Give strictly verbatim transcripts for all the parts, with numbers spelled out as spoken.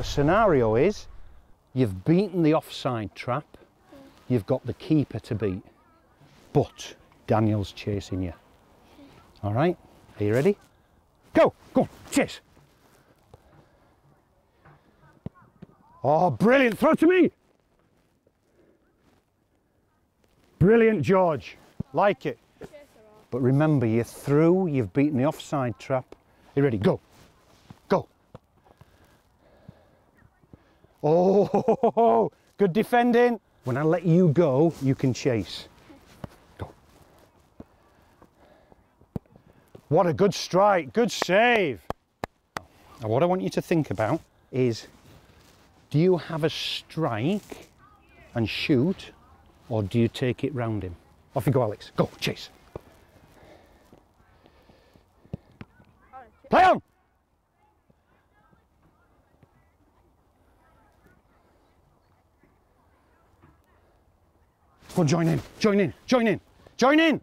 The scenario is you've beaten the offside trap, you've got the keeper to beat, but Daniel's chasing you. All right, are you ready? Go, go, chase. Oh, brilliant, throw to me. Brilliant, George, like it. But remember, you're through, you've beaten the offside trap. Are you ready? Go, go. Oh, good defending. When I let you go, you can chase. Go. What a good strike, good save. Now, what I want you to think about is, do you have a strike and shoot, or do you take it round him? Off you go, Alex. Go, chase. Play on! Come on, join in, join in, join in, join in!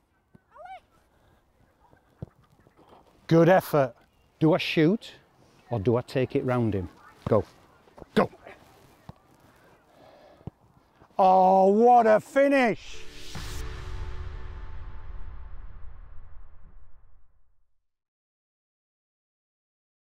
Good effort. Do I shoot or do I take it round him? Go, go! Oh, what a finish!